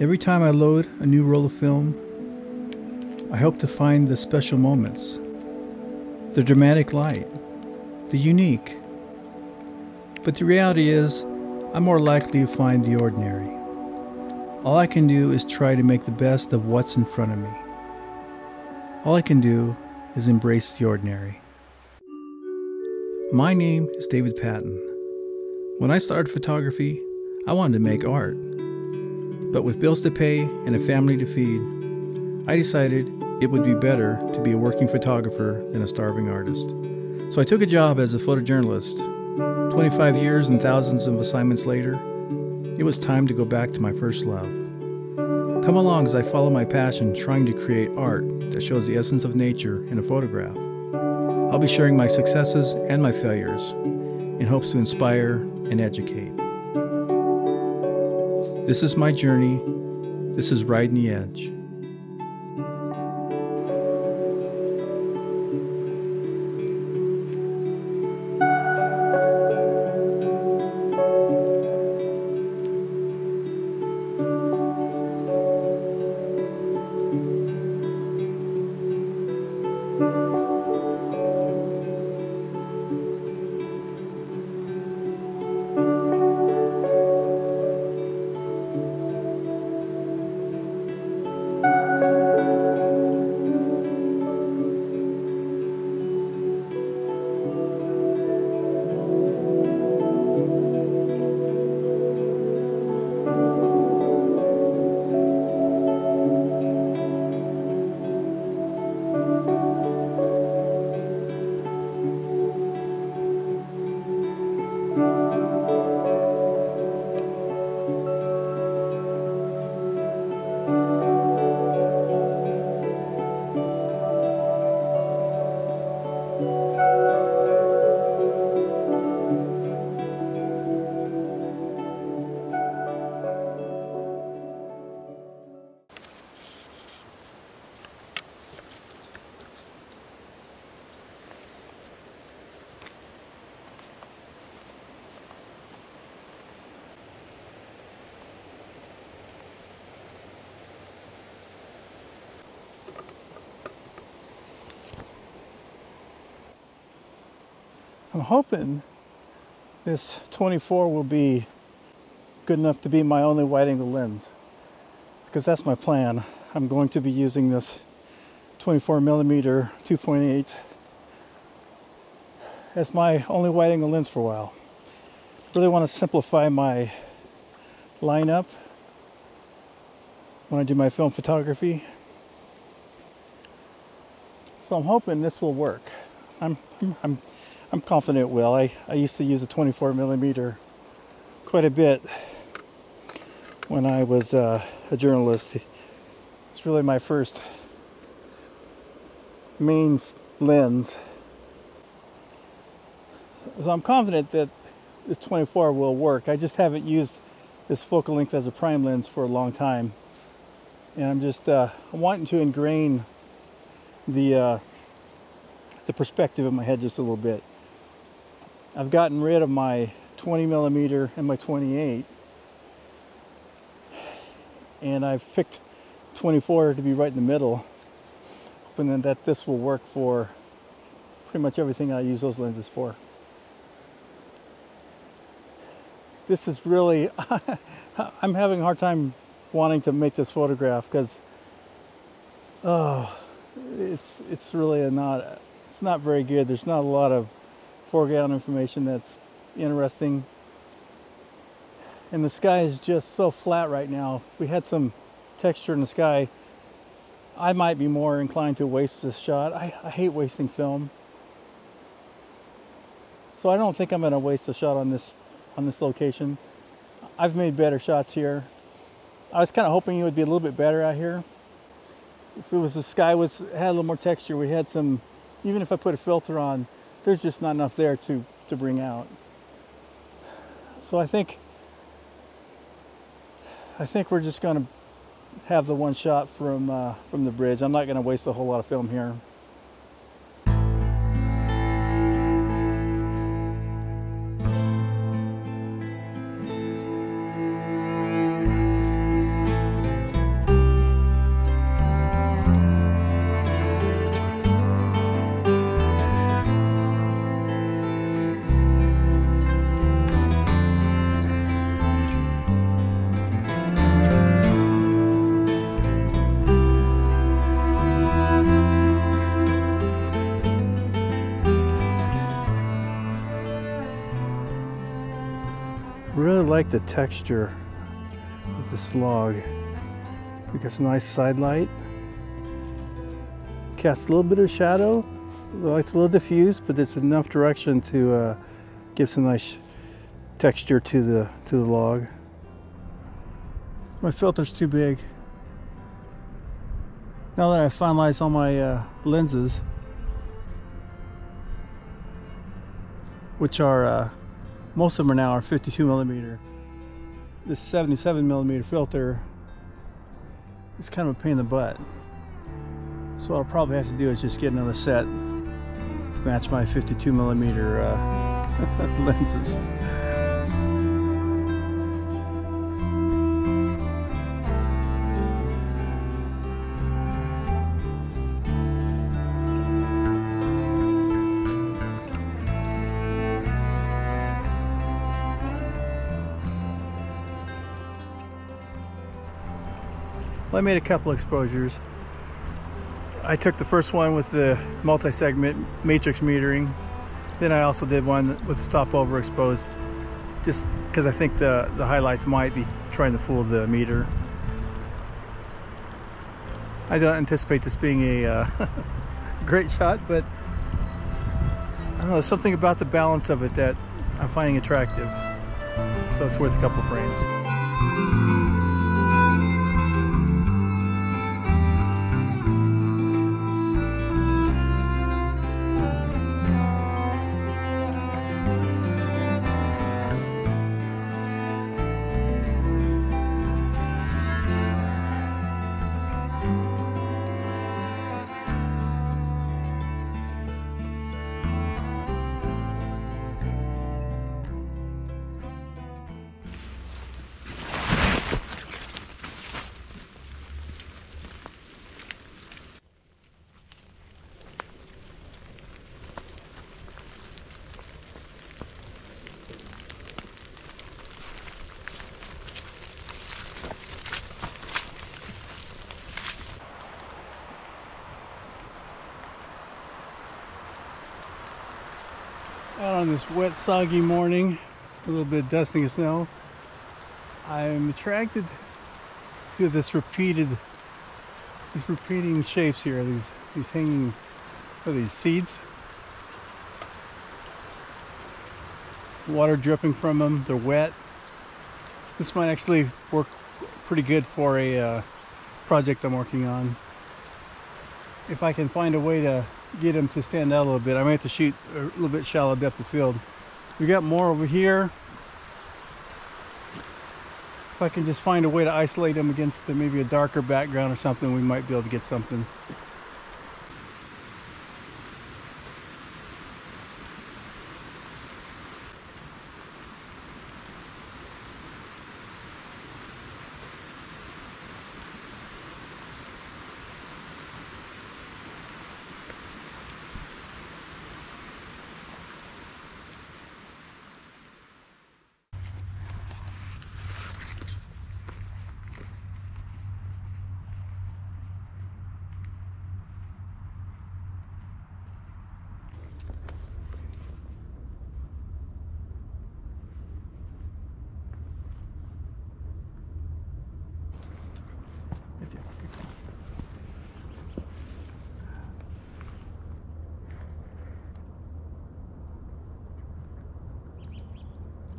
Every time I load a new roll of film, I hope to find the special moments, the dramatic light, the unique. But the reality is, I'm more likely to find the ordinary. All I can do is try to make the best of what's in front of me. All I can do is embrace the ordinary. My name is David Patton. When I started photography, I wanted to make art. But with bills to pay and a family to feed, I decided it would be better to be a working photographer than a starving artist. So I took a job as a photojournalist. 25 years and thousands of assignments later, it was time to go back to my first love. Come along as I follow my passion trying to create art that shows the essence of nature in a photograph. I'll be sharing my successes and my failures in hopes to inspire and educate. This is my journey. This is Riding the Edge. I'm hoping this 24 will be good enough to be my only wide-angle lens, because that's my plan. I'm going to be using this 24mm 2.8 as my only wide-angle lens for a while. Really want to simplify my lineup when I do my film photography. So I'm hoping this will work. I'm confident it will. I used to use a 24mm quite a bit when I was a journalist. It's really my first main lens. So I'm confident that this 24 will work. I just haven't used this focal length as a prime lens for a long time. And I'm just wanting to ingrain the perspective in my head just a little bit. I've gotten rid of my 20mm and my 28, and I've picked 24 to be right in the middle, hoping that this will work for pretty much everything I use those lenses for. This is really, I'm having a hard time wanting to make this photograph because, oh, it's really not very good. There's not a lot of foreground information that's interesting, and the sky is just so flat right now. If we had some texture in the sky, I might be more inclined to waste this shot. I hate wasting film, so I don't think I'm going to waste a shot on this location. I've made better shots here. I was kind of hoping it would be a little bit better out here. If it was the sky had a little more texture, we had some. Even if I put a filter on, there's just not enough there to bring out. So I think we're just gonna have the one shot from the bridge. I'm not gonna waste a whole lot of film here. Really like the texture of this log. We got some nice side light. Casts a little bit of shadow. The light's a little diffused, but it's enough direction to give some nice texture to the log. My filter's too big. Now that I've finalized all my lenses, which are most of them now are 52 millimeter. This 77 millimeter filter is kind of a pain in the butt. So what I'll probably have to do is just get another set to match my 52 millimeter lenses. Well, I made a couple exposures. I took the first one with the multi-segment matrix metering. Then I also did one with the stopover exposed, just because I think the highlights might be trying to fool the meter. I don't anticipate this being a great shot, but I don't know, there's something about the balance of it that I'm finding attractive. So it's worth a couple frames. Out on this wet, soggy morning, a little bit of dusting of snow, I'm attracted to this repeating shapes here. These hanging, what are these, seeds? Water dripping from them. They're wet. This might actually work pretty good for a project I'm working on. If I can find a way to get them to stand out a little bit, I might have to shoot a little bit shallow depth of field. We got more over here. If I can just find a way to isolate them against maybe a darker background or something, we might be able to get something.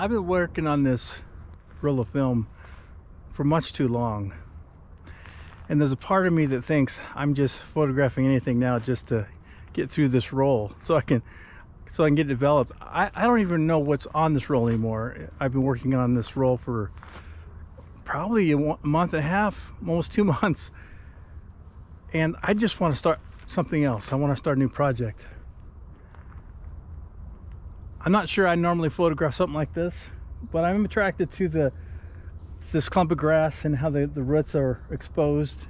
I've been working on this roll of film for much too long, and there's a part of me that thinks I'm just photographing anything now just to get through this roll so I can get developed. I don't even know what's on this roll anymore. I've been working on this roll for probably a month and a half, almost 2 months, and I just want to start something else. I want to start a new project. I'm not sure I normally photograph something like this, but I'm attracted to this clump of grass and how the roots are exposed.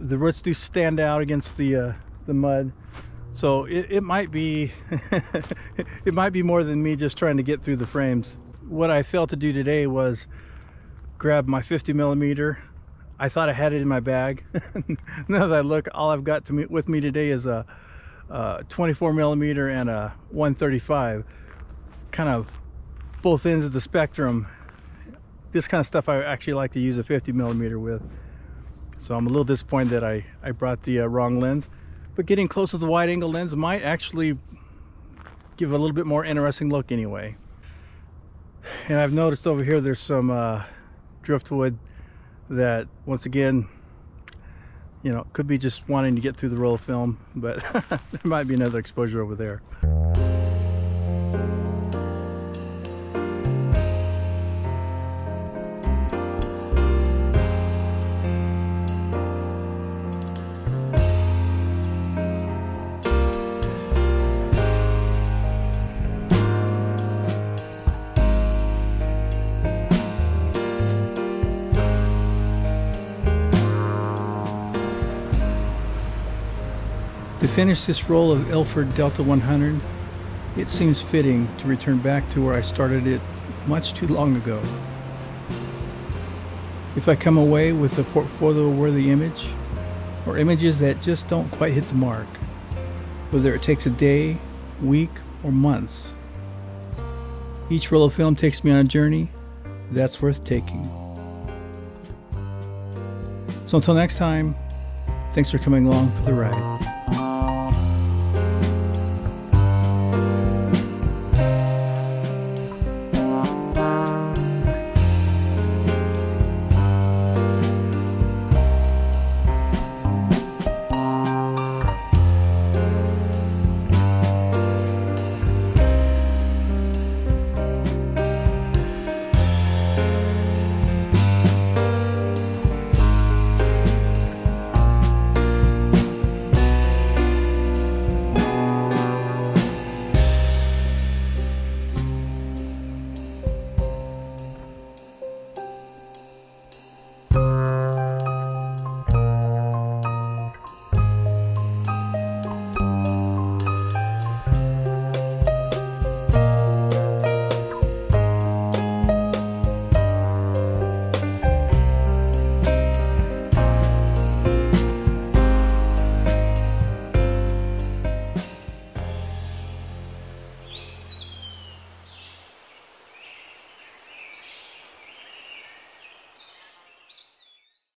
The roots do stand out against the mud, so it might be it might be more than me just trying to get through the frames. What I failed to do today was grab my 50 millimeter. I thought I had it in my bag. Now that I look, all I've got with me today is a 24 millimeter and a 135. Kind of both ends of the spectrum this kind of stuff I actually like to use a 50 millimeter with. So I'm a little disappointed that I brought the wrong lens, but getting close with the wide angle lens might actually give a little bit more interesting look anyway. And I've noticed over here there's some driftwood that, once again, you know, could be just wanting to get through the roll of film, but there might be another exposure over there. To finish this roll of Ilford Delta 100, it seems fitting to return back to where I started it much too long ago. If I come away with a portfolio-worthy image, or images that just don't quite hit the mark, whether it takes a day, week, or months, each roll of film takes me on a journey that's worth taking. So until next time, thanks for coming along for the ride.